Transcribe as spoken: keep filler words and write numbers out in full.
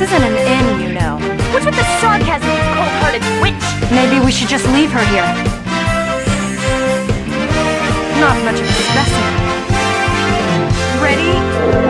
This isn't an inn, you know. What's with the sarcasm, you cold-hearted witch? Maybe we should just leave her here. Not much of a specimen. Ready?